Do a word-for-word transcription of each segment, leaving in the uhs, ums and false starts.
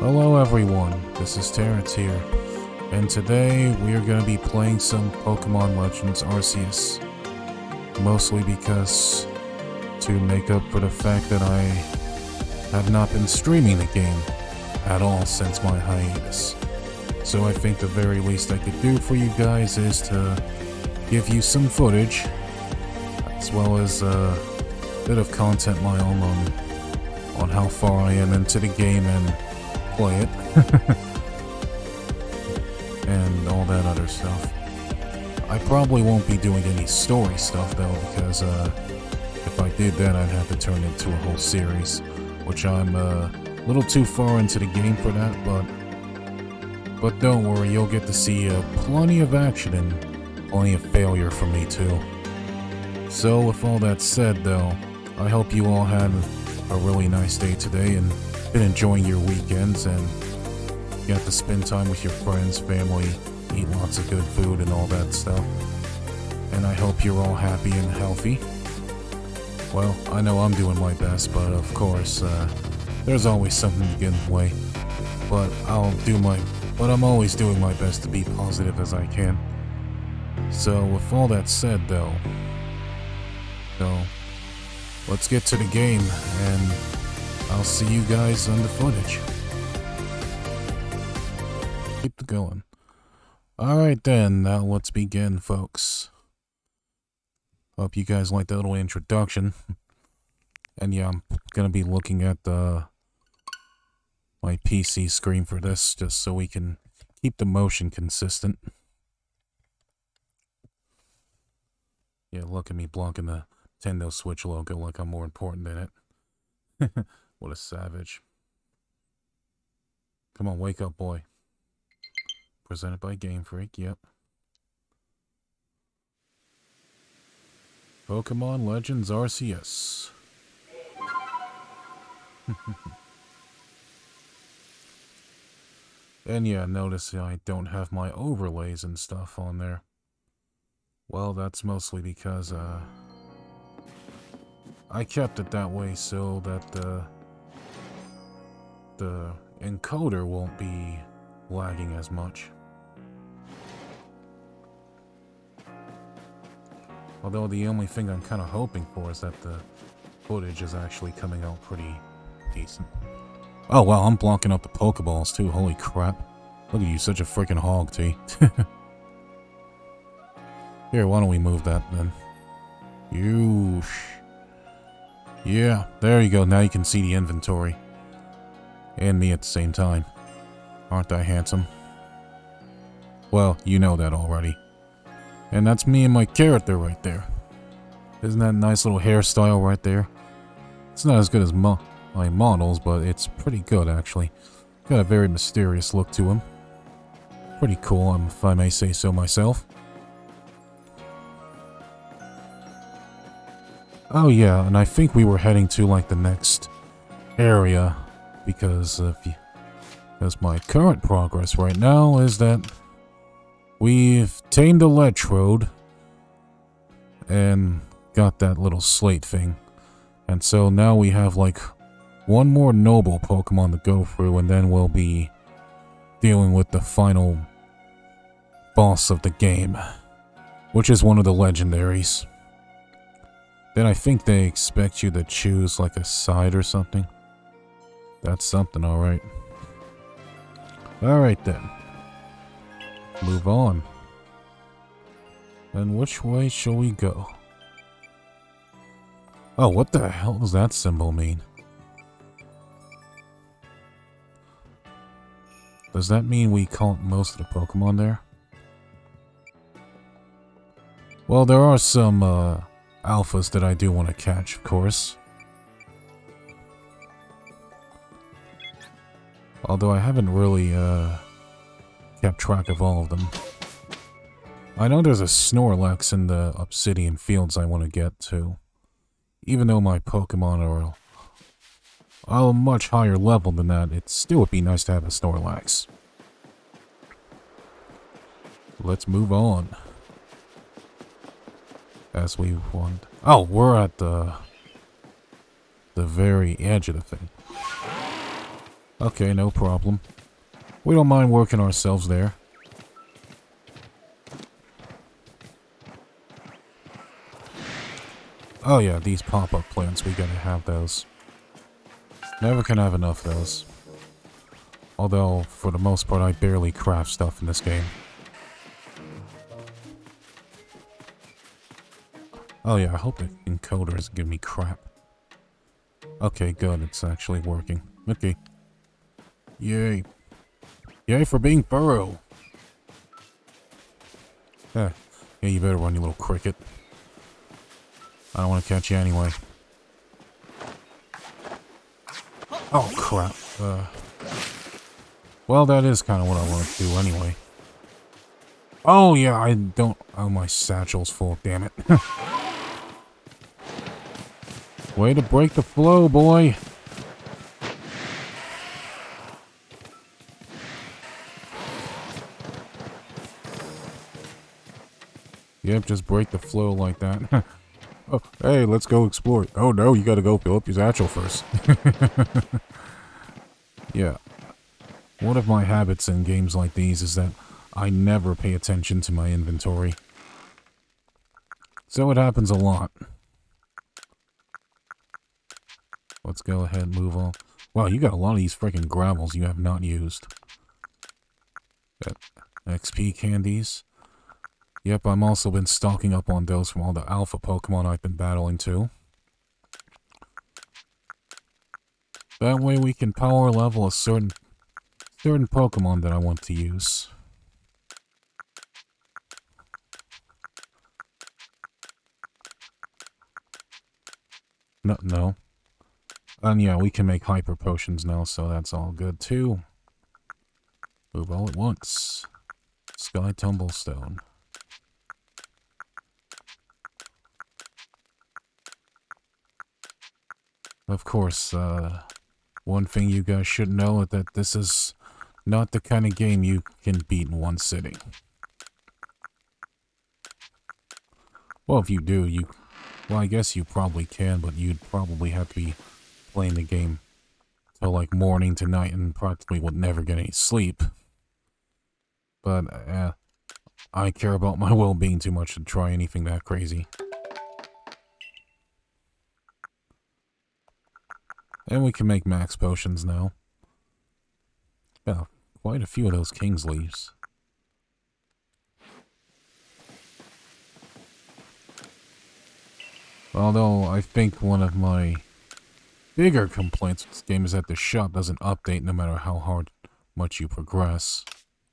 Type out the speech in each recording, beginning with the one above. Hello everyone, this is Terence here, and today we are going to be playing some Pokémon Legends Arceus. Mostly because, to make up for the fact that I have not been streaming the game at all since my hiatus. So I think the very least I could do for you guys is to give you some footage, as well as a bit of content my own on, on how far I am into the game and play it, and all that other stuff. I probably won't be doing any story stuff though, because uh, if I did that I'd have to turn it into a whole series, which I'm uh, a little too far into the game for that, but but don't worry, you'll get to see uh, plenty of action and plenty of failure from me too. So with all that said though, I hope you all had a really nice day today and been enjoying your weekends and got to spend time with your friends, family, eat lots of good food and all that stuff. And I hope you're all happy and healthy. Well, I know I'm doing my best, but of course, uh, there's always something to get in the way. But I'll do my, but I'm always doing my best to be positive as I can. So with all that said though, so, let's get to the game, and I'll see you guys on the footage. Keep it going. Alright then, now let's begin, folks. Hope you guys liked that little introduction. And yeah, I'm gonna be looking at the my P C screen for this, just so we can keep the motion consistent. Yeah, look at me blocking the Nintendo Switch logo like I'm more important than it. What a savage. Come on, wake up, boy. Presented by Game Freak, yep. Pokémon Legends Arceus. And yeah, notice I don't have my overlays and stuff on there. Well, that's mostly because, uh... I kept it that way so that the, the encoder won't be lagging as much. Although the only thing I'm kind of hoping for is that the footage is actually coming out pretty decent. Oh wow, I'm blocking up the Pokeballs too, holy crap. Look at you, such a freaking hog, T. Here, why don't we move that then? You sh... Yeah, there you go, now you can see the inventory. And me at the same time. Aren't I handsome? Well, you know that already. And that's me and my character right there. Isn't that a nice little hairstyle right there? It's not as good as mo my models, but it's pretty good actually. Got a very mysterious look to him. Pretty cool, if I may say so myself. Oh yeah, and I think we were heading to like the next area, because of, because my current progress right now is that we've tamed Electrode and got that little slate thing, and so now we have like one more noble Pokemon to go through, and then we'll be dealing with the final boss of the game, which is one of the legendaries. Then I think they expect you to choose like a side or something. That's something, alright. Alright then. Move on. And which way shall we go? Oh, what the hell does that symbol mean? Does that mean we caught most of the Pokemon there? Well, there are some, uh... alphas that I do want to catch, of course. Although I haven't really uh, kept track of all of them. I know there's a Snorlax in the Obsidian Fields I want to get to. Even though my Pokemon are a much higher level than that, it still would be nice to have a Snorlax. Let's move on. As we want. Oh, we're at the the very edge of the thing. Okay, no problem. We don't mind working ourselves there. Oh yeah, these pop-up plants, we're gonna have those. Never can have enough of those. Although, for the most part, I barely craft stuff in this game. Oh yeah, I hope the encoder isn't giving me crap. Okay, good, it's actually working. Okay. Yay. Yay for being thorough! Eh. Yeah, you better run, you little cricket. I don't want to catch you anyway. Oh, crap. Uh, well, that is kind of what I want to do anyway. Oh, yeah, I don't... Oh, my satchel's full, damn it. Way to break the flow, boy. Yep, just break the flow like that. Oh, hey, let's go explore. Oh no, you gotta go fill up your satchel first. Yeah. One of my habits in games like these is that I never pay attention to my inventory. So it happens a lot. Let's go ahead and move on. Wow, you got a lot of these freaking gravels you have not used. Got X P candies. Yep, I've also been stocking up on those from all the alpha Pokemon I've been battling too. That way we can power level a certain certain Pokemon that I want to use. No, no. And yeah, we can make hyper potions now, so that's all good too. Move all at once. Sky Tumblestone. Of course, uh, one thing you guys should know is that this is not the kind of game you can beat in one sitting. Well, if you do, you... Well, I guess you probably can, but you'd probably have to be playing the game till like morning to night and practically would never get any sleep. But, uh, I care about my well-being too much to try anything that crazy. And we can make max potions now. Yeah, quite a few of those king's leaves. Although, I think one of my bigger complaints with this game is that the shop doesn't update no matter how hard much you progress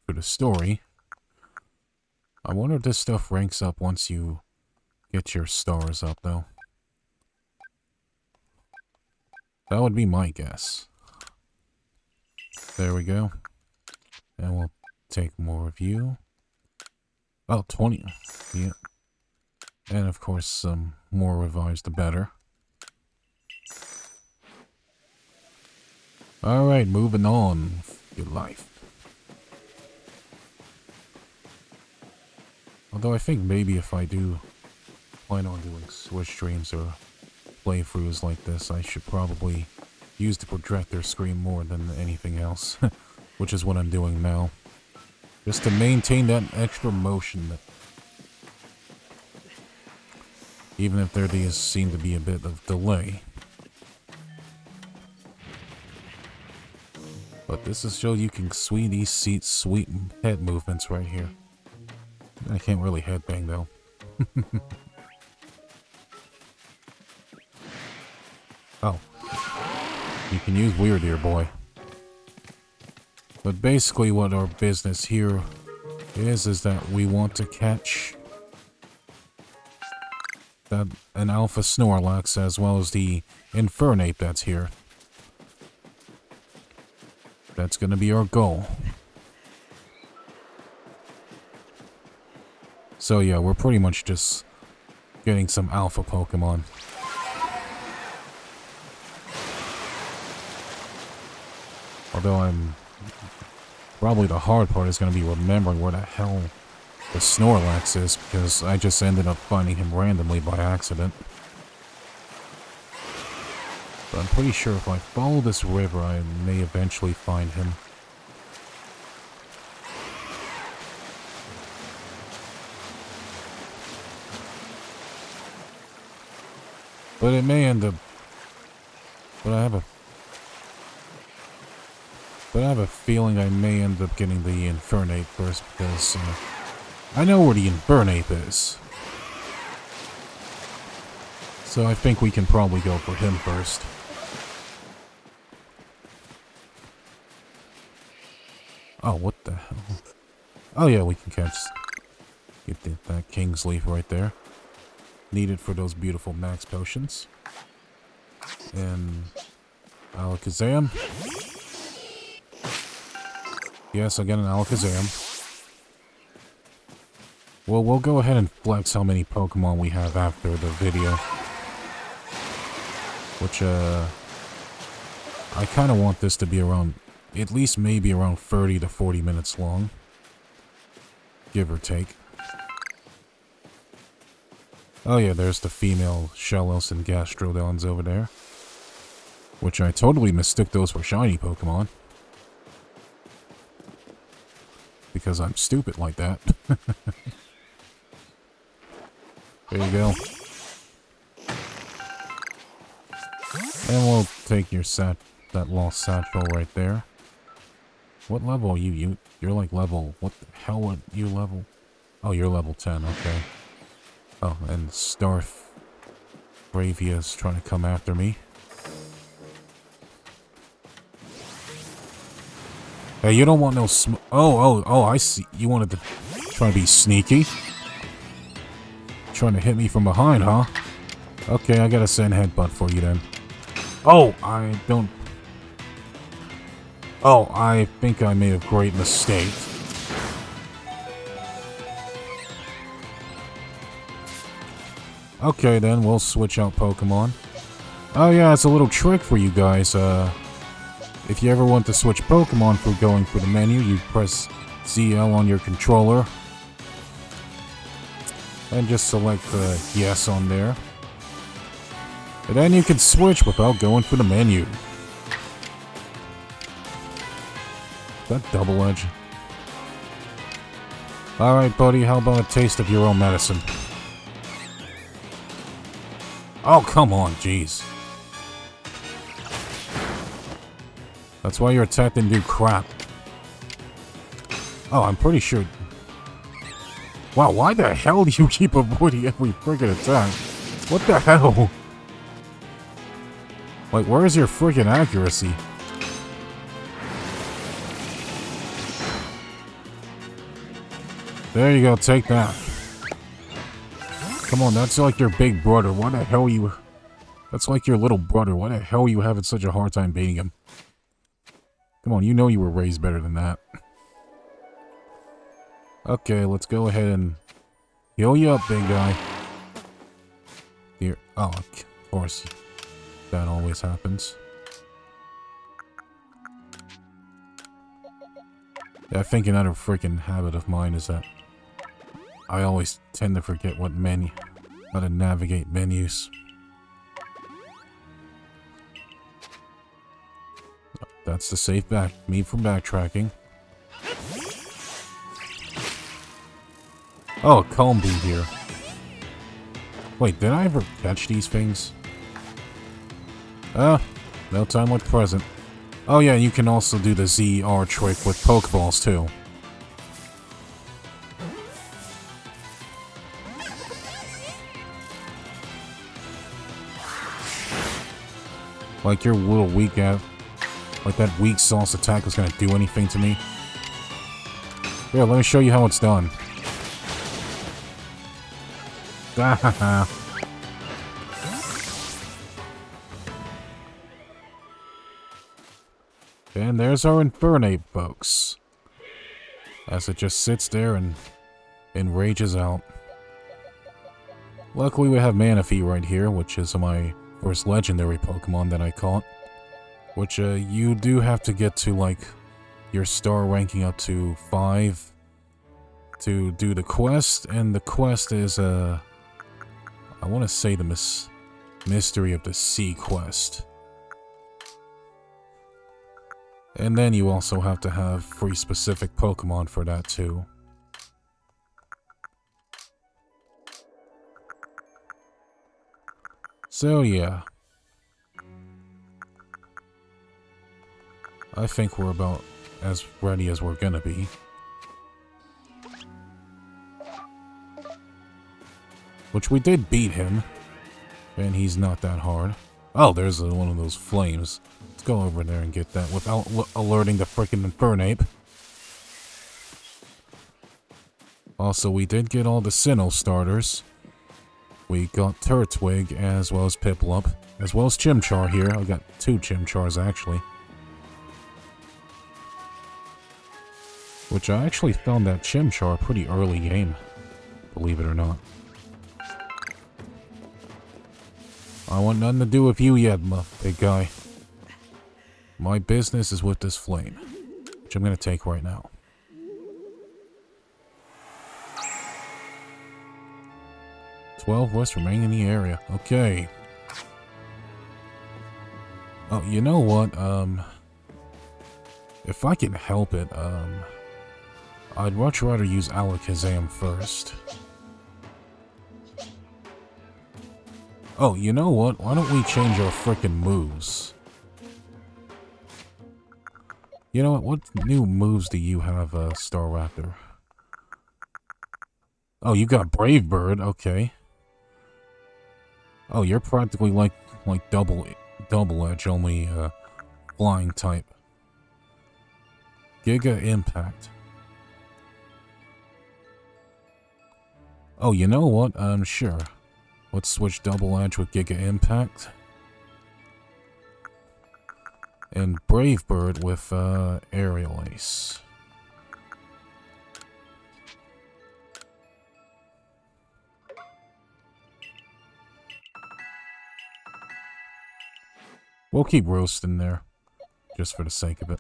through the story. I wonder if this stuff ranks up once you get your stars up, though. That would be my guess. There we go. And we'll take more of you. Oh, twenty. Yeah. And of course, some um, more revives the better. Alright, moving on with your life. Although I think maybe if I do plan on doing Switch streams or playthroughs like this, I should probably use the projector screen more than anything else, which is what I'm doing now, just to maintain that extra motion. That even if there does seem to be a bit of delay, but this is so you can sweep these seat sweep head movements right here. I can't really headbang though. Oh. You can use Weird Ear Boy. But basically what our business here is, is that we want to catch that an Alpha Snorlax as well as the Infernape that's here. That's gonna be our goal. So yeah, we're pretty much just getting some Alpha Pokemon. Although I'm... Probably the hard part is going to be remembering where the hell the Snorlax is, because I just ended up finding him randomly by accident. But I'm pretty sure if I follow this river, I may eventually find him. But it may end up... But I have a... But I have a feeling I may end up getting the Infernape first, because uh, I know where the Infernape is. So I think we can probably go for him first. Oh, what the hell? Oh yeah, we can catch... Get that, that King's Leaf right there. Needed for those beautiful max potions. And... Alakazam. Yes, I got an Alakazam. Well, we'll go ahead and flex how many Pokemon we have after the video. Which, uh... I kind of want this to be around... At least maybe around thirty to forty minutes long. Give or take. Oh yeah, there's the female Shellos and Gastrodons over there. Which I totally mistook those for shiny Pokemon. Because I'm stupid like that. There you go. And we'll take your sat that lost satchel right there. What level are you? you you're like level... What the hell are you level? Oh, you're level ten, okay. Oh, and Starth Bravia's trying to come after me. Hey, you don't want no sm- Oh, oh, oh, I see. You wanted to try to be sneaky? Trying to hit me from behind, huh? Okay, I gotta send Headbutt for you then. Oh, I don't... Oh, I think I made a great mistake. Okay, then, we'll switch out Pokemon. Oh yeah, it's a little trick for you guys. Uh, if you ever want to switch Pokemon for going through the menu, you press Z L on your controller. And just select the yes on there. And then you can switch without going through the menu. That double edge. Alright, buddy, how about a taste of your own medicine? Oh, come on, jeez. That's why your attack didn't do crap. Oh, I'm pretty sure... Wow, why the hell do you keep avoiding every friggin' attack? What the hell? Like, where is your friggin' accuracy? There you go, take that. Come on, that's like your big brother. Why the hell you... That's like your little brother. Why the hell are you having such a hard time beating him? Come on, you know you were raised better than that. Okay, let's go ahead and heal you up, big guy. Here. Oh, of course. That always happens. Yeah, I think another freaking habit of mine is that I always tend to forget what menu, how to navigate menus. That's the safe back, me from backtracking. Oh, Combi here. Wait, did I ever catch these things? Ah, uh, no time like present. Oh yeah, you can also do the Z R trick with Pokeballs too. Like your little weak ass, like that weak sauce attack was gonna do anything to me. Here, let me show you how it's done. And there's our Infernape, folks. As it just sits there and enrages out. Luckily we have Manaphy right here, which is my first legendary Pokemon that I caught. Which, uh, you do have to get to, like, your star ranking up to five to do the quest, and the quest is, uh, I want to say the mis mystery of the sea quest. And then you also have to have three specific Pokemon for that too. So yeah. I think we're about as ready as we're gonna be. Which we did beat him. And he's not that hard. Oh, there's one of those flames. Let's go over there and get that without alerting the frickin' Infernape. Also, we did get all the Sinnoh starters. We got Turtwig as well as Piplup, as well as Chimchar here. I got two Chimchars actually. Which I actually found that Chimchar pretty early game, believe it or not. I want nothing to do with you yet, my big guy. My business is with this flame, which I'm gonna take right now. twelve West remain in the area. Okay. Oh, you know what? Um, if I can help it, um... I'd much rather use Alakazam first. Oh, you know what? Why don't we change our frickin' moves? You know what? What new moves do you have, uh, Star Raptor? Oh, you got Brave Bird. Okay. Oh, you're practically like, like double, double edge, only, uh, flying type. Giga Impact. Oh, you know what? Um, sure. Let's switch Double Edge with Giga Impact. And Brave Bird with, uh, Aerial Ace. We'll keep roasting there, just for the sake of it.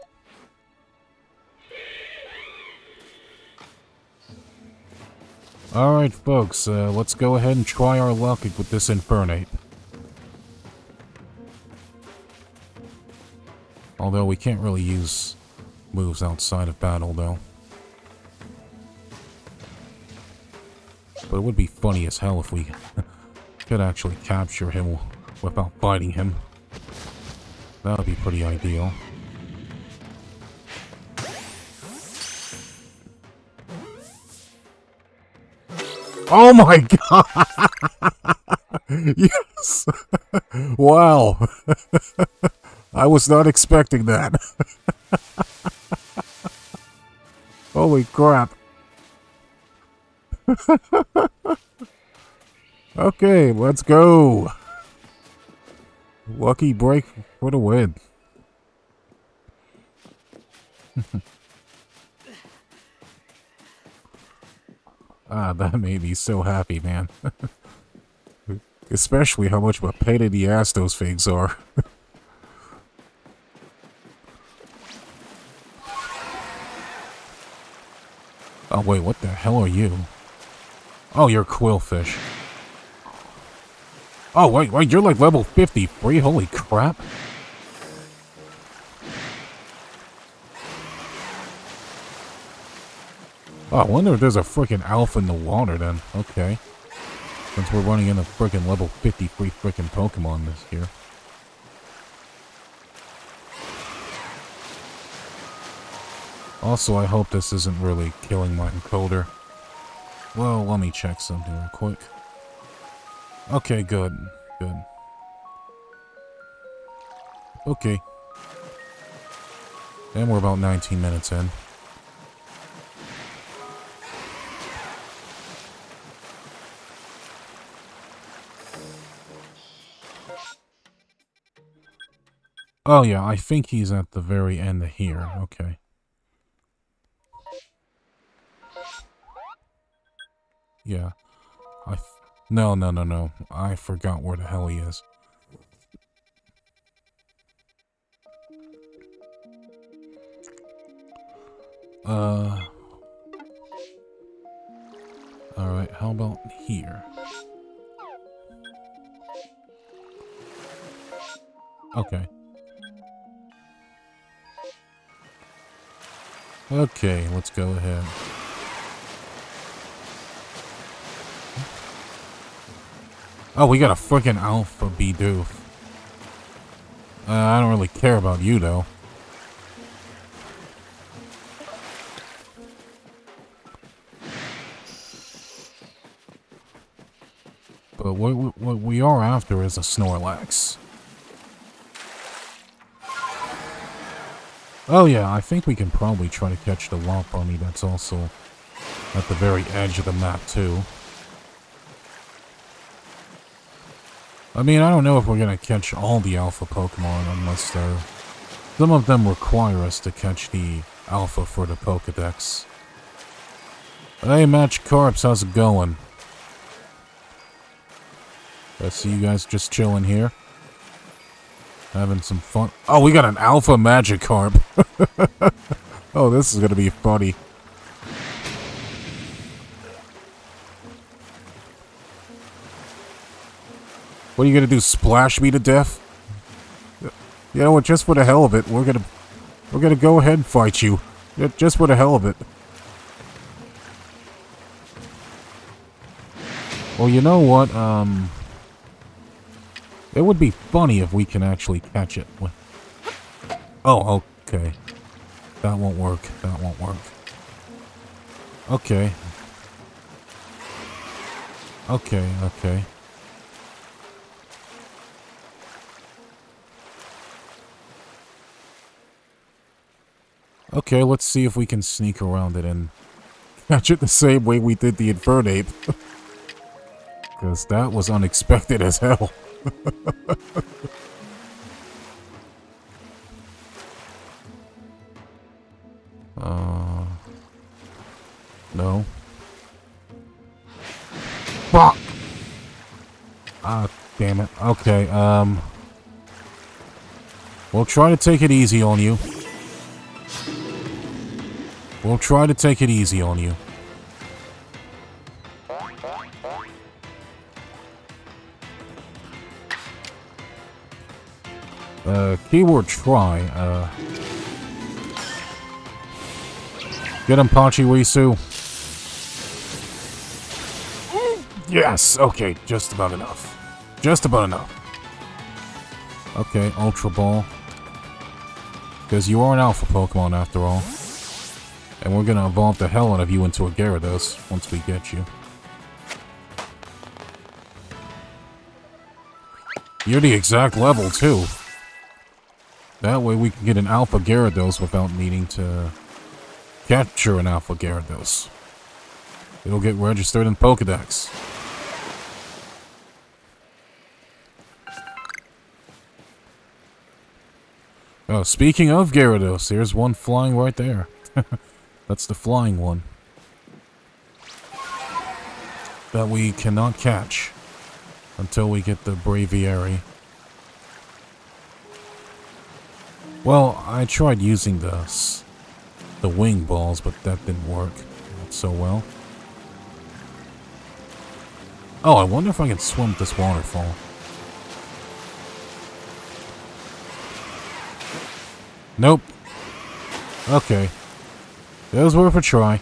Alright folks, uh, let's go ahead and try our luck with this Infernape. Although we can't really use moves outside of battle though. But it would be funny as hell if we could actually capture him without biting him. That would be pretty ideal. Oh my god! Yes! Wow! I was not expecting that. Holy crap. Okay, let's go! Lucky break for the win. Ah, that made me so happy, man. Especially how much of a pain in the ass those things are. Oh wait, what the hell are you? Oh, you're Quillfish. Oh wait, wait, you're like level fifty-three, holy crap. Oh, I wonder if there's a frickin' alpha in the water then. Okay. Since we're running into frickin' level fifty-three frickin' Pokemon this year. Also, I hope this isn't really killing my encoder. Well, let me check something real quick. Okay, good. Good. Okay. And we're about nineteen minutes in. Oh yeah, I think he's at the very end of here, okay. Yeah. I f no, no, no, no. I forgot where the hell he is. Uh... Alright, how about here? Okay. Okay, let's go ahead. Oh, we got a fucking Alpha Bidoof. Uh, I don't really care about you, though. But what, what we are after is a Snorlax. Oh yeah, I think we can probably try to catch the Lopunny that's also at the very edge of the map, too. I mean, I don't know if we're going to catch all the alpha Pokemon unless they're... Some of them require us to catch the alpha for the Pokedex. Hey, Match Carps, how's it going? I see you guys just chilling here. Having some fun. Oh, we got an alpha Magikarp. Oh, this is going to be funny. What are you gonna do? Splash me to death? You know what? Just for the hell of it, we're gonna we're gonna go ahead and fight you. Just for the hell of it. Well, you know what? Um, it would be funny if we can actually catch it. Oh, okay. That won't work. That won't work. Okay. Okay. Okay. Okay, let's see if we can sneak around it and catch it the same way we did the Infernape. Because that was unexpected as hell. uh, no. Fuck! Ah, damn it. Okay, um... we'll try to take it easy on you. We'll try to take it easy on you. Uh, keyword try. Uh, get him, Pachiwisu. Yes, okay, just about enough. Just about enough. Okay, Ultra Ball. Because you are an alpha Pokemon after all. And we're gonna evolve the hell out of you into a Gyarados once we get you. You're the exact level, too. That way we can get an Alpha Gyarados without needing to capture an Alpha Gyarados. It'll get registered in Pokedex. Oh, speaking of Gyarados, here's one flying right there. That's the flying one that we cannot catch until we get the Braviary. Well, I tried using the, the wing balls, but that didn't work not so well. Oh, I wonder if I can swim with this waterfall. Nope. Okay. That was worth a try.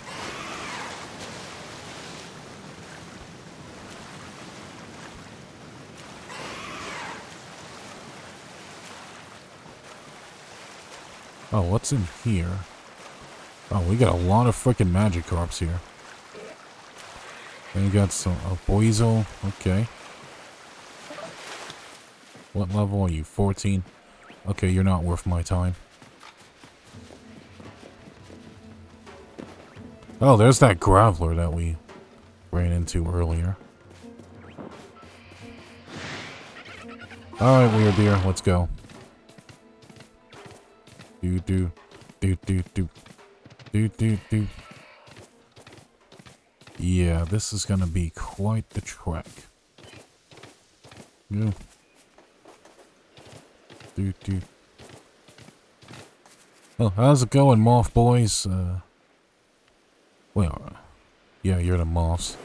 Oh, what's in here? Oh, we got a lot of freaking Magikarps here. And we got some a Boizel. Okay. What level are you? fourteen? Okay, you're not worth my time. Oh, there's that Graveler that we ran into earlier. Alright, weird deer, let's go. Do do do do do do do do. Yeah, this is gonna be quite the trek. Yeah. Do do. Oh, how's it going, Moth Boys? Uh Well, yeah, you're the moths.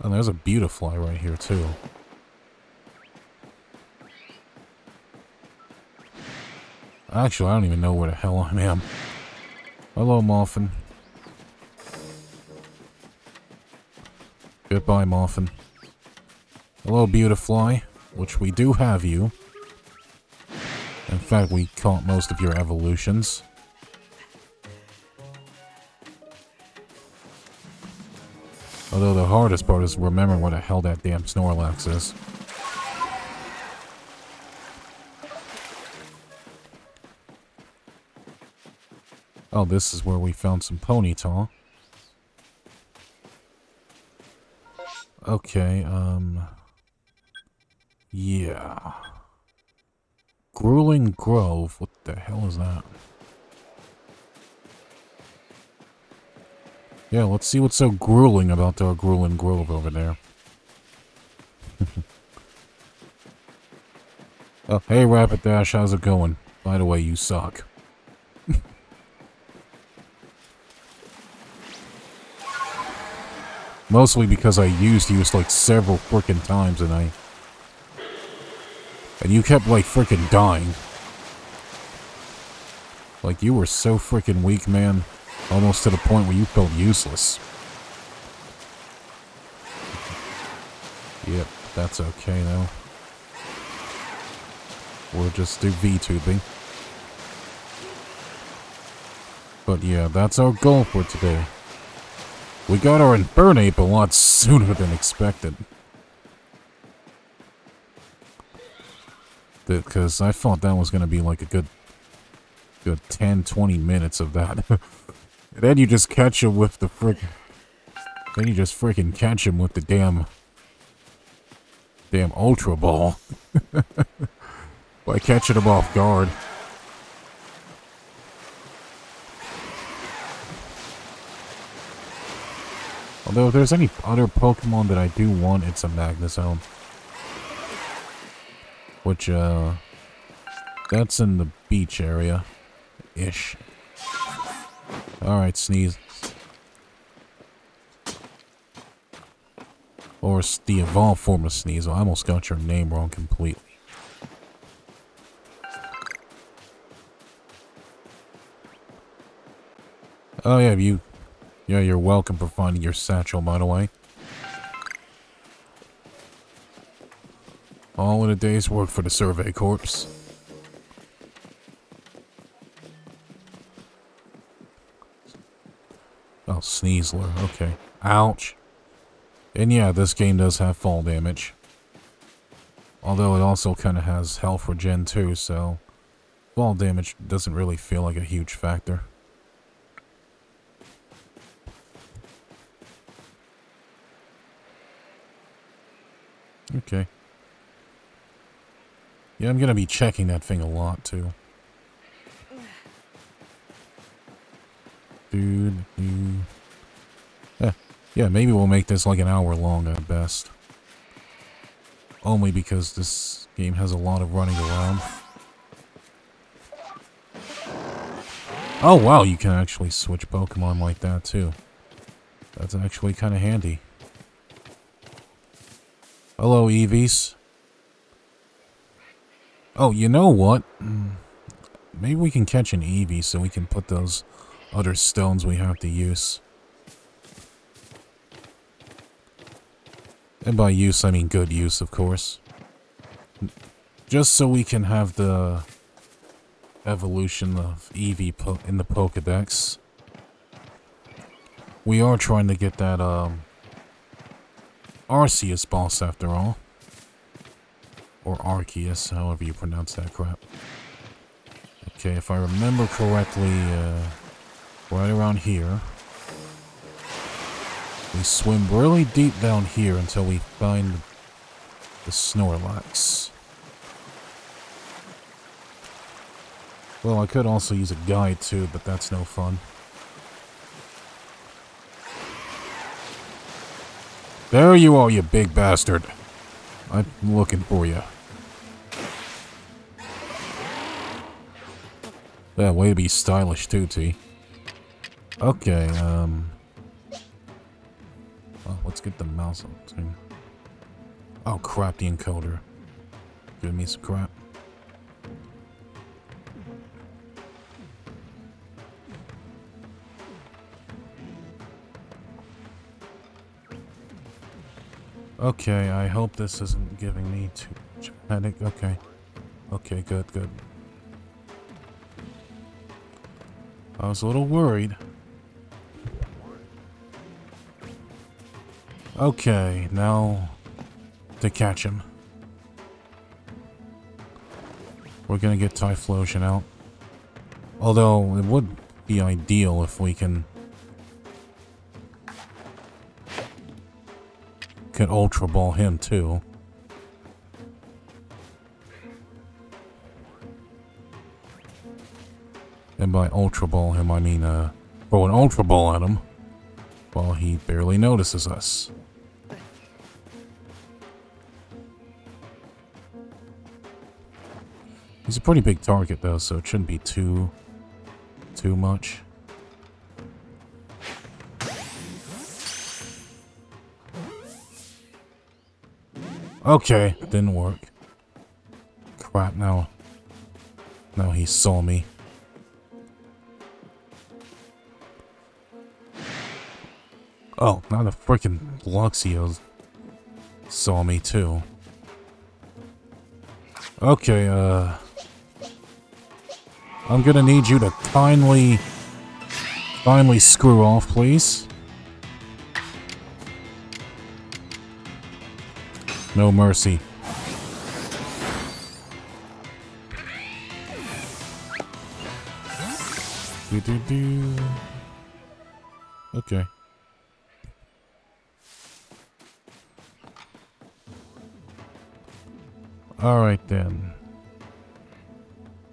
And there's a Beautifly right here, too. Actually, I don't even know where the hell I am. Hello, Morphin. Goodbye, Morphin. Hello, Beautifly, which we do have you. In fact, we caught most of your evolutions. Although the hardest part is remembering what the hell that damn Snorlax is. Oh, this is where we found some Ponyta. Okay, um... yeah... Grueling Grove, what the hell is that? Yeah, let's see what's so grueling about our Grueling Grove over there. Oh, hey Rapidash, how's it going? By the way, you suck. Mostly because I used you like several frickin' times and I... And you kept like frickin' dying. Like you were so frickin' weak, man. Almost to the point where you felt useless. Yep, that's okay though. We'll just do V-tubing. But yeah, that's our goal for today. We got our Infernape a lot sooner than expected. Because I thought that was going to be like a good, good ten, twenty minutes of that. And then you just catch him with the frick. Then you just freaking catch him with the damn, damn Ultra Ball. By catching him off guard. Although, if there's any other Pokemon that I do want, it's a Magnezone. Which, uh... that's in the beach area. Ish. Alright, Sneasel. Or the evolved form of Sneasel. I almost got your name wrong completely. Oh yeah, you... Yeah, you're welcome for finding your satchel, by the way. All in a day's work for the Survey Corps. Oh, Sneasler, okay. Ouch. And yeah, this game does have fall damage. Although it also kind of has health regen too, so... fall damage doesn't really feel like a huge factor. Okay. Yeah, I'm gonna be checking that thing a lot, too. Dude, dude. Eh, yeah, maybe we'll make this like an hour long at best. Only because this game has a lot of running around. Oh, wow, you can actually switch Pokemon like that, too. That's actually kind of handy. Hello, Eevees. Oh, you know what? Maybe we can catch an Eevee so we can put those other stones we have to use. And by use, I mean good use, of course. Just so we can have the evolution of Eevee po in the Pokedex. We are trying to get that, um... Arceus boss, after all. Or Arceus, however you pronounce that crap. Okay, if I remember correctly, uh, right around here. We swim really deep down here until we find the Snorlax. Well, I could also use a guide too, but that's no fun. There you are, you big bastard. I'm looking for you. Yeah, way to be stylish, too, T. Okay, um... well, let's get the mouse on, too. Oh, crap, the encoder. Give me some crap. Okay, I hope this isn't giving me too much headache. Okay. Okay, good, good. I was a little worried. Okay, now to catch him. We're gonna get Typhlosion out. Although, it would be ideal if we can... Could Ultra Ball him, too. And by Ultra Ball him, I mean, uh, throw an Ultra Ball at him while he barely notices us. He's a pretty big target, though, so it shouldn't be too... too much. Okay, didn't work. Crap, now. Now he saw me. Oh, now the frickin' Luxio saw me too. Okay, uh... I'm gonna need you to kindly... kindly screw off, please. No mercy. Do do do. Okay. Alright then.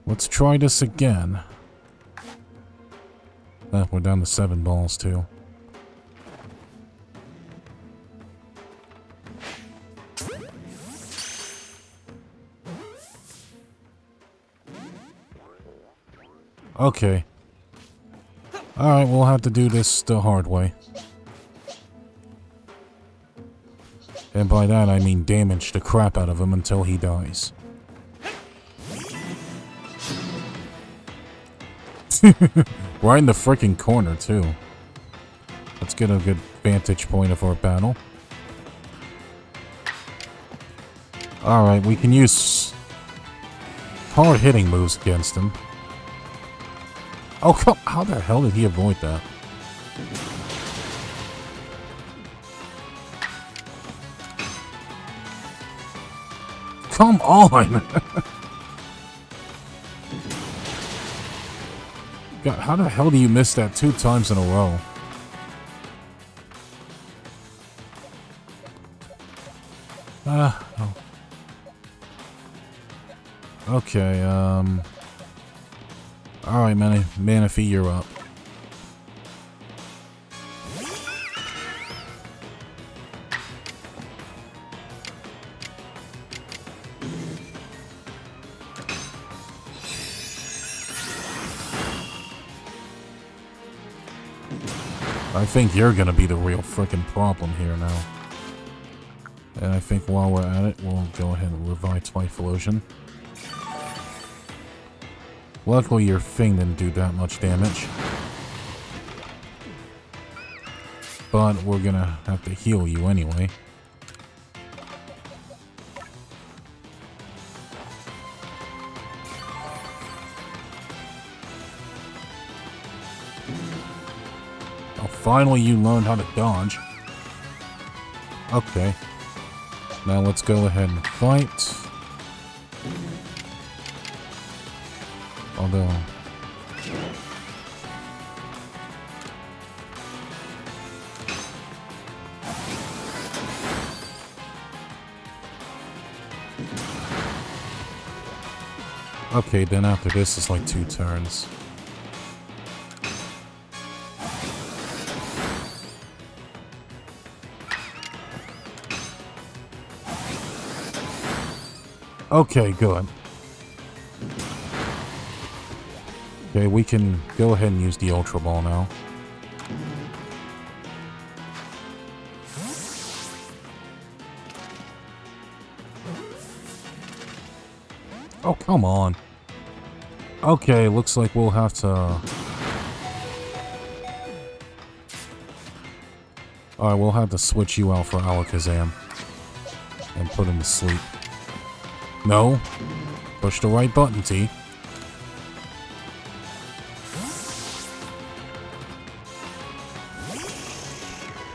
Let's try this again. Ah, we're down to seven balls too. Okay. Alright, we'll have to do this the hard way. And by that I mean damage the crap out of him until he dies. Right in the frickin' corner, too. Let's get a good vantage point of our battle. Alright, we can use hard-hitting moves against him. Oh, come, how the hell did he avoid that? Come on! God, how the hell do you miss that two times in a row? Ah, uh, oh. Okay, um... Alright, man, Manaphy, you're up. I think you're gonna be the real frickin' problem here now. And I think while we're at it, we'll go ahead and revive Typhlosion. Luckily, your thing didn't do that much damage. But we're gonna have to heal you anyway. Oh, finally you learned how to dodge. Okay. Now let's go ahead and fight. Although... Okay, then after this it's like two turns. Okay, good. Okay, we can go ahead and use the Ultra Ball now. Oh, come on. Okay, looks like we'll have to... Alright, we'll have to switch you out for Alakazam. and put him to sleep. No. Push the right button, T.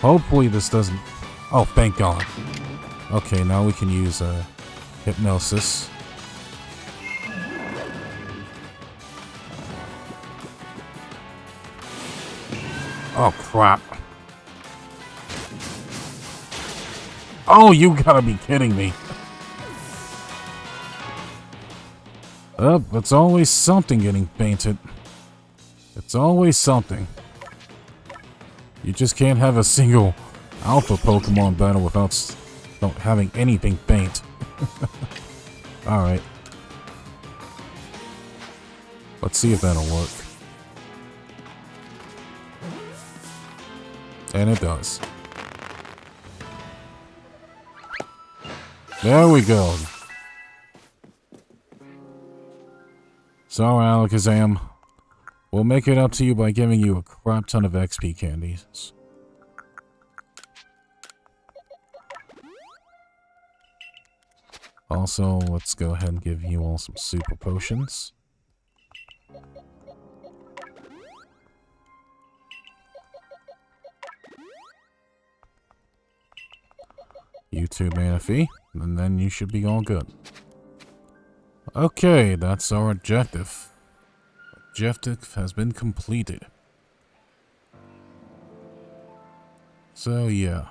Hopefully this doesn't... Oh, thank God. Okay, now we can use uh, hypnosis. Oh, crap. Oh, you gotta be kidding me. Oh, it's always something getting painted. It's always something. You just can't have a single alpha Pokemon battle without s not having anything faint. Alright. Let's see if that'll work. And it does. There we go. Sorry, Alakazam. We'll make it up to you by giving you a crap ton of X P candies. Also, let's go ahead and give you all some super potions. You too, Manaphy, and then you should be all good. Okay, that's our objective. Objective has been completed. So, yeah.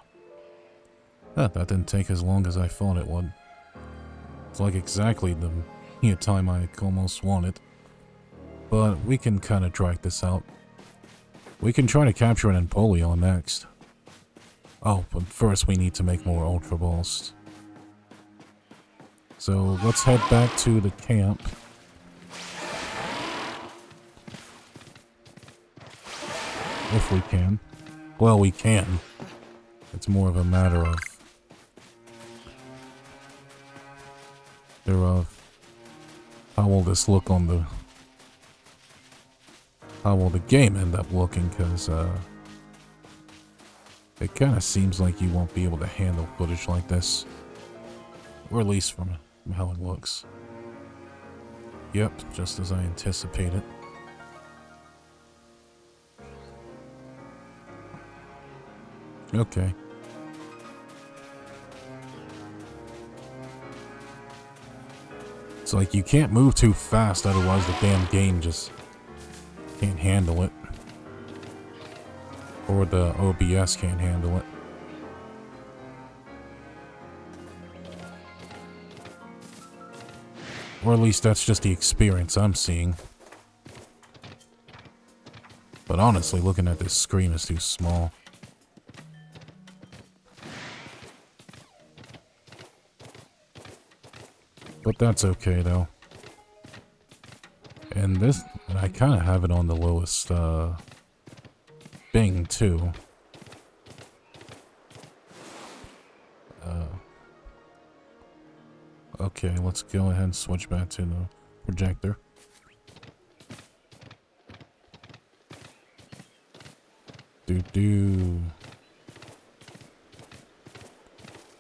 Huh, that didn't take as long as I thought it would. It's like exactly the you know, time I almost wanted. But we can kind of drag this out. We can try to capture an Empoleon next. Oh, but first we need to make more Ultra Balls. So let's head back to the camp. If we can. Well, we can. It's more of a matter of... thereof. How will this look on the... how will the game end up looking, because, uh... it kind of seems like you won't be able to handle footage like this. Or at least from how it looks. Yep, just as I anticipated. Okay. It's like you can't move too fast, otherwise the damn game just can't handle it. Or the O B S can't handle it. Or at least that's just the experience I'm seeing. But honestly, looking at this screen is too small. But that's okay, though. And this... and I kind of have it on the lowest, uh... Bing, too. Uh, okay, let's go ahead and switch back to the projector. Do-do.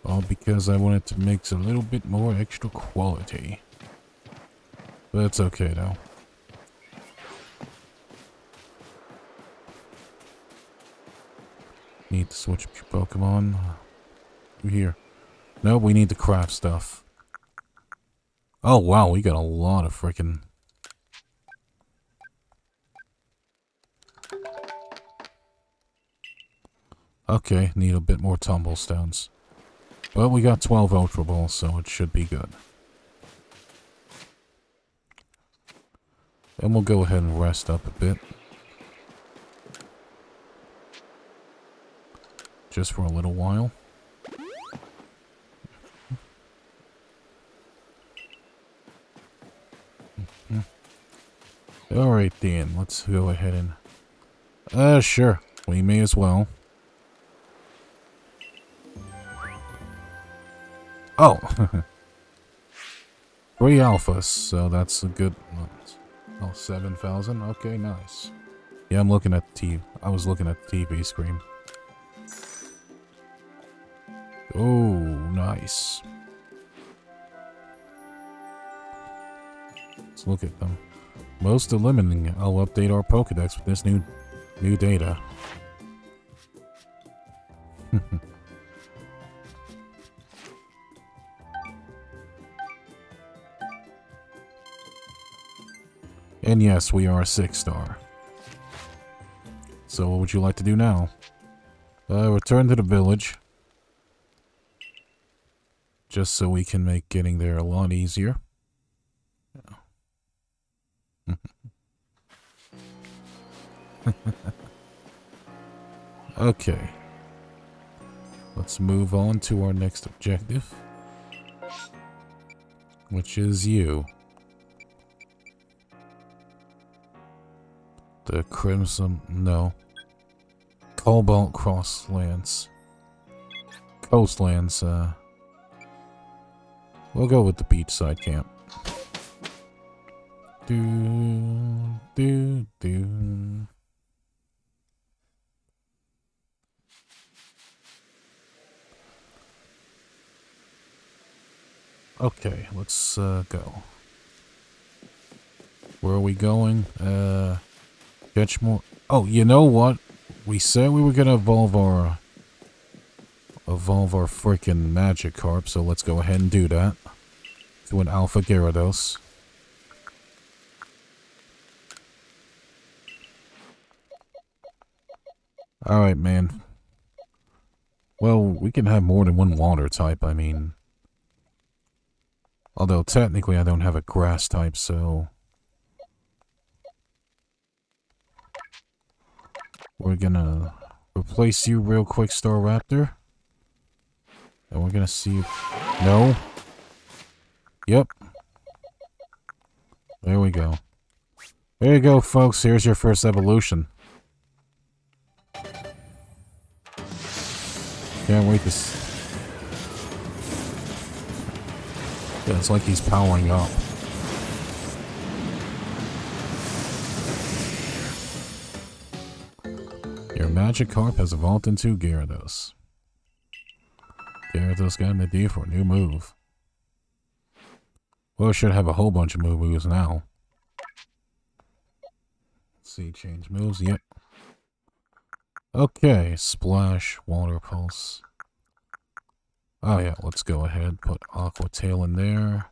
All because I wanted to mix a little bit more extra quality. But it's okay, though. Need to switch Pokemon. Here. No, we need to craft stuff. Oh, wow, we got a lot of freaking... okay, need a bit more tumble stones. But we got twelve Ultra Balls, so it should be good. And we'll go ahead and rest up a bit. Just for a little while. Mm-hmm. Alright then, let's go ahead and... Uh, sure. We may as well. Oh! Three alphas, so that's a good one. Oh, seven thousand? Okay, nice. Yeah, I'm looking at the T V. I was looking at the T V screen. Oh, nice. Let's look at them. Most eliminating. I'll update our Pokedex with this new new data. And yes, we are a six star. So what would you like to do now? Uh, return to the village. Just so we can make getting there a lot easier. Oh. Okay. Let's move on to our next objective, which is you. The Crimson... no. Cobalt Crosslands. Coastlands, uh... we'll go with the beachside camp. Do, do, do. Okay, let's uh, go. Where are we going? Uh, catch more. Oh, you know what? We said we were gonna evolve our. Evolve our freaking Magikarp, so let's go ahead and do that. To an Alpha Gyarados. Alright, man. Well, we can have more than one water type, I mean. Although, technically, I don't have a grass type, so... we're gonna replace you real quick, Staraptor. And we're gonna see if... no. Yep. There we go. There you go, folks. Here's your first evolution. Can't wait to s... yeah, it's like he's powering up. Your Magikarp has evolved into Gyarados. Gyarados got an idea for a new move. Well, it should have a whole bunch of moves now. Let's see, change moves, yep. Okay, Splash, Water Pulse. Oh yeah, let's go ahead, put Aqua Tail in there.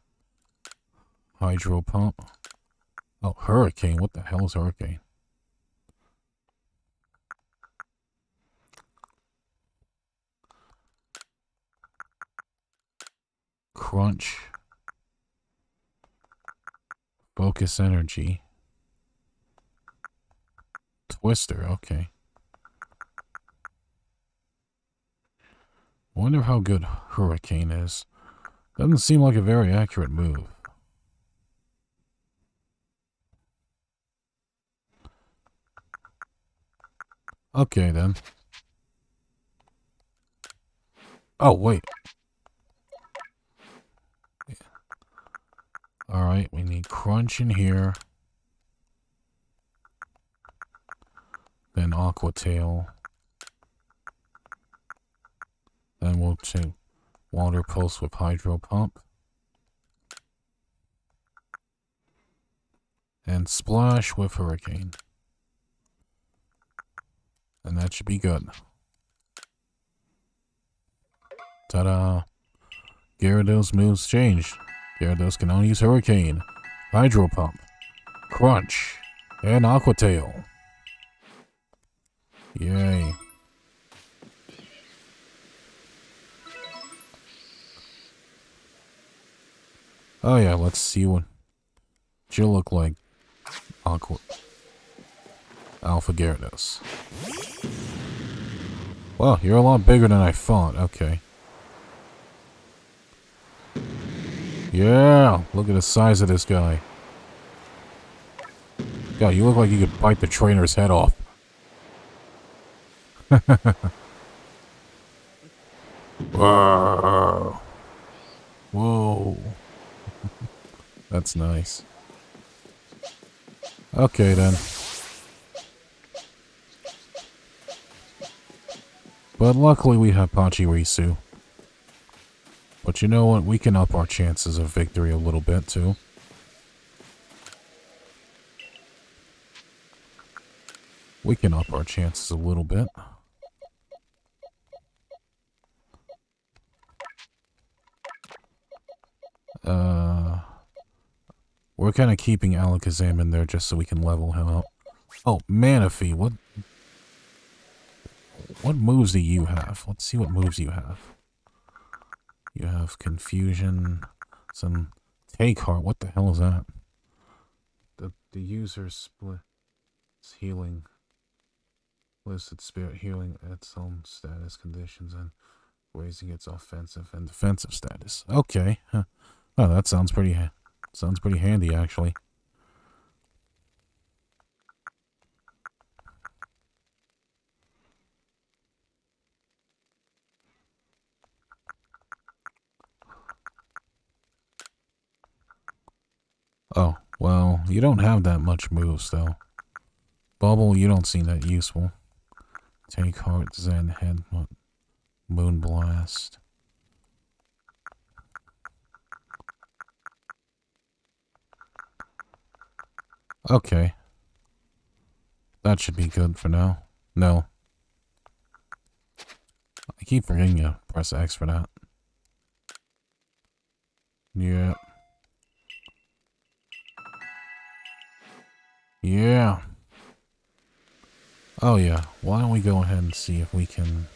Hydro Pump. Oh, Hurricane, what the hell is Hurricane? Crunch. Focus Energy. Twister, okay. Wonder how good Hurricane is. Doesn't seem like a very accurate move. Okay then. Oh wait. Alright, we need Crunch in here. Then Aqua Tail. Then we'll do Water Pulse with Hydro Pump. And Splash with Hurricane. And that should be good. Ta-da! Gyarados moves changed. Gyarados can only use Hurricane, Hydro Pump, Crunch, and Aqua Tail. Yay. Oh yeah, let's see what she'll look like. Aqua. Alpha Gyarados. Well, you're a lot bigger than I thought, okay. Yeah, look at the size of this guy. God, you look like you could bite the trainer's head off. Whoa. Whoa. That's nice. Okay, then. But luckily we have Pachirisu. But you know what? We can up our chances of victory a little bit, too. we can up our chances a little bit. Uh, we're kind of keeping Alakazam in there just so we can level him up. Oh, Manaphy, what, what moves do you have? Let's see what moves you have. You have Confusion, some Take Heart. What the hell is that? The, the user splits healing, listed spirit healing its own status conditions and raising its offensive and defensive status. Okay. Huh. Oh, that sounds pretty, sounds pretty handy, actually. Oh, well, you don't have that much moves, though. Bubble, you don't seem that useful. Take Heart, Zen Head, Moonblast. Okay. That should be good for now. No. I keep forgetting to press X for that. Yeah. Yeah. Oh yeah. Why don't we go ahead and see if we can...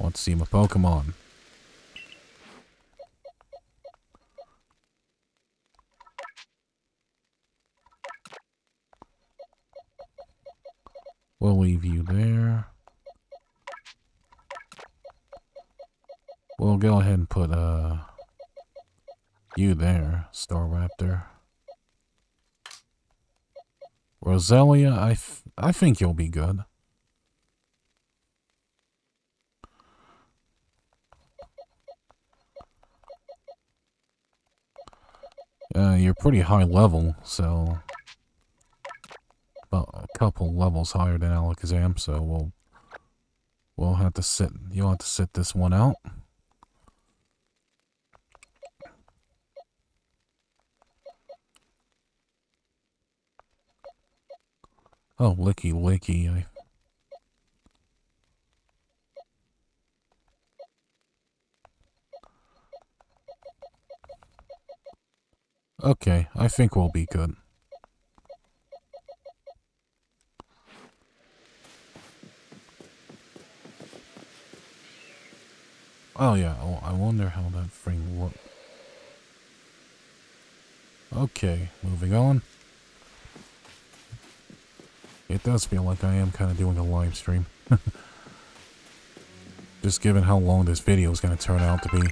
Let's see my Pokemon. We'll leave you there. We'll go ahead and put uh you there, Staraptor. Roselia, I, f I think you'll be good. Uh, you're pretty high level, so about a couple levels higher than Alakazam, so we'll we'll have to sit. You'll have to sit this one out. Oh, Licky Licky! I... Okay, I think we'll be good. Oh yeah, I wonder how that thing looked. Okay, moving on. It does feel like I am kind of doing a live stream. Just given how long this video is going to turn out to be.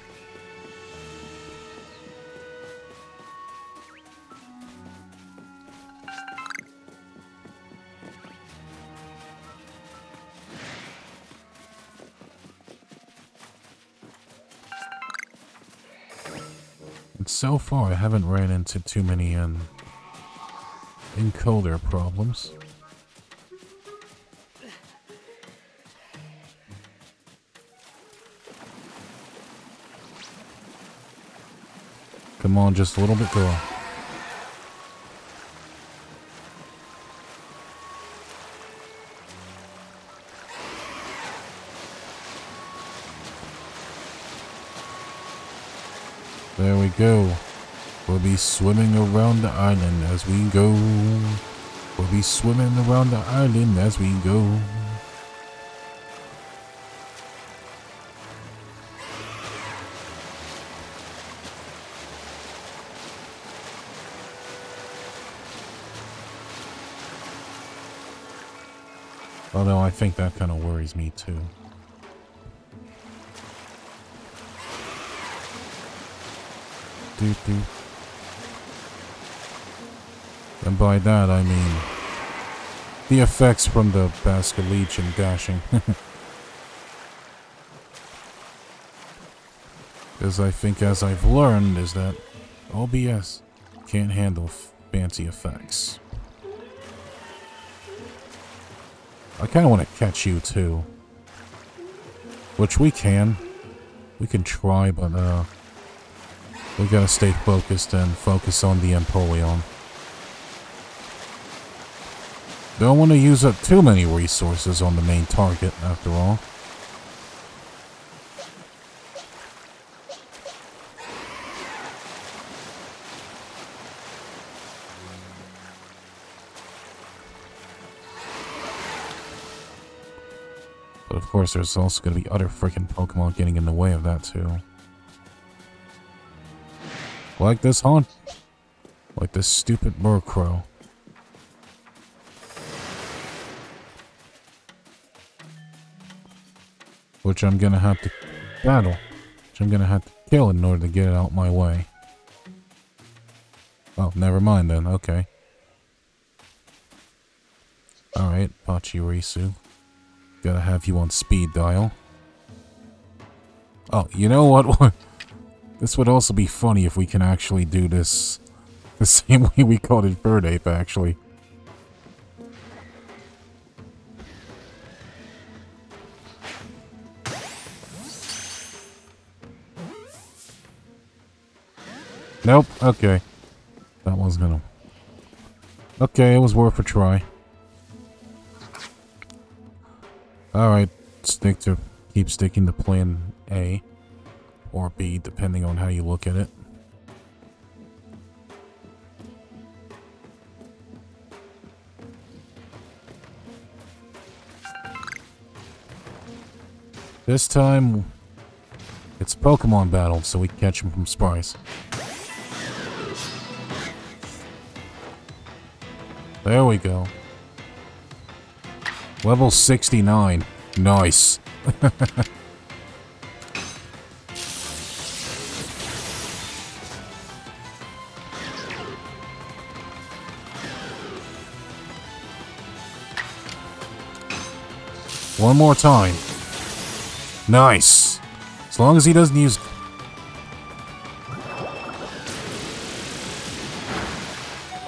So far, I haven't ran into too many um, encoder problems. Come on, just a little bit more. There we go. We'll be swimming around the island as we go. We'll be swimming around the island as we go. Although I think that kind of worries me too. And by that I mean the effects from the Basket Leech and dashing. Because I think, as I've learned, is that O B S can't handle fancy effects. I kind of want to catch you too, which we can. We can try, but uh. we gotta stay focused and focus on the Empoleon. Don't want to use up too many resources on the main target, after all. But of course there's also going to be other freaking Pokemon getting in the way of that too. Like this haunt. Like this stupid Murkrow. Which I'm gonna have to battle. Which I'm gonna have to kill in order to get it out my way. Oh, never mind then, okay. Alright, Pachirisu. Gotta have you on speed dial. Oh, you know what? This would also be funny if we can actually do this the same way we called it Birdape, actually. Nope, okay. That was gonna... Okay, it was worth a try. Alright, stick to... Keep sticking to plan A. Or B, depending on how you look at it. This time... It's Pokemon battle, so we can catch them from spies. There we go. Level sixty-nine. Nice. One more time. Nice. As long as he doesn't use...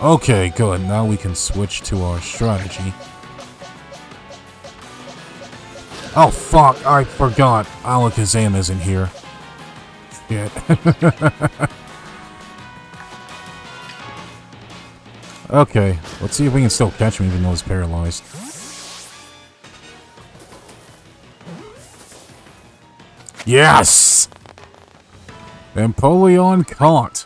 Okay, good. Now we can switch to our strategy. Oh, fuck. I forgot. Alakazam isn't here. Shit. Okay. Let's see if we can still catch him even though he's paralyzed. Yes! Empoleon caught.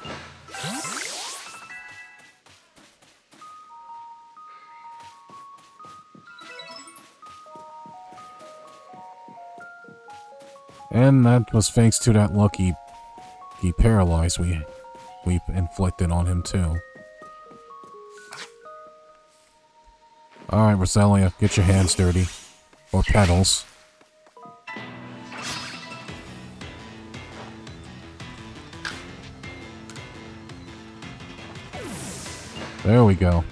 And that was thanks to that lucky, lucky paralyze we we inflicted on him too. Alright, Rosalia, get your hands dirty. Or pedals. There we go.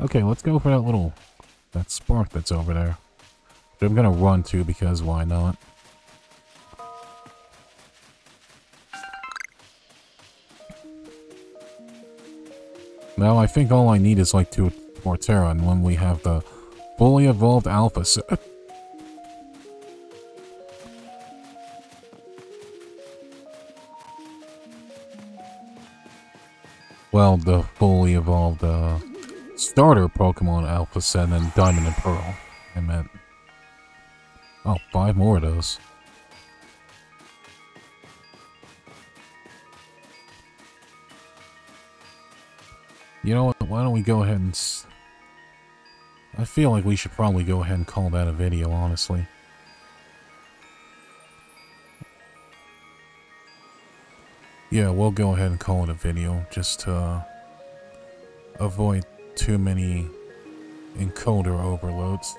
Okay, let's go for that little that spark that's over there. I'm gonna run too, because why not? Now I think all I need is like two Torterra, and when we have the fully evolved alpha set. So well, the fully evolved uh, starter Pokemon alpha set, and then Diamond and Pearl, I meant. Oh, five more of those. You know what, why don't we go ahead and... S I feel like we should probably go ahead and call that a video, honestly. Yeah, we'll go ahead and call it a video, just to avoid too many encoder overloads.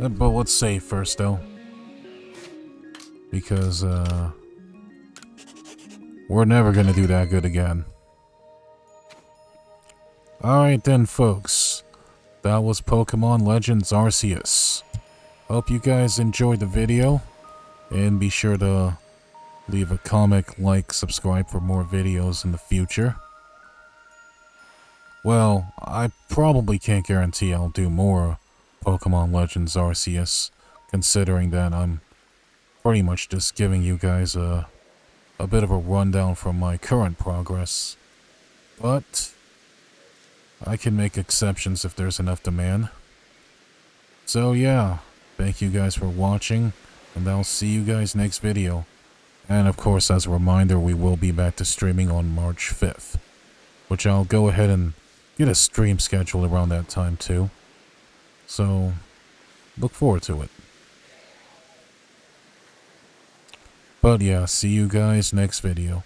But let's save first, though. Because, uh... we're never gonna do that good again. Alright then, folks. That was Pokemon Legends Arceus. Hope you guys enjoyed the video. And be sure to leave a comment, like, subscribe for more videos in the future. Well, I probably can't guarantee I'll do more Pokemon Legends Arceus, considering that I'm pretty much just giving you guys a, a bit of a rundown from my current progress. But I can make exceptions if there's enough demand. So yeah, thank you guys for watching, and I'll see you guys next video. And of course, as a reminder, we will be back to streaming on March fifth, which I'll go ahead and get a stream schedule around that time too. So, look forward to it. But yeah, see you guys next video.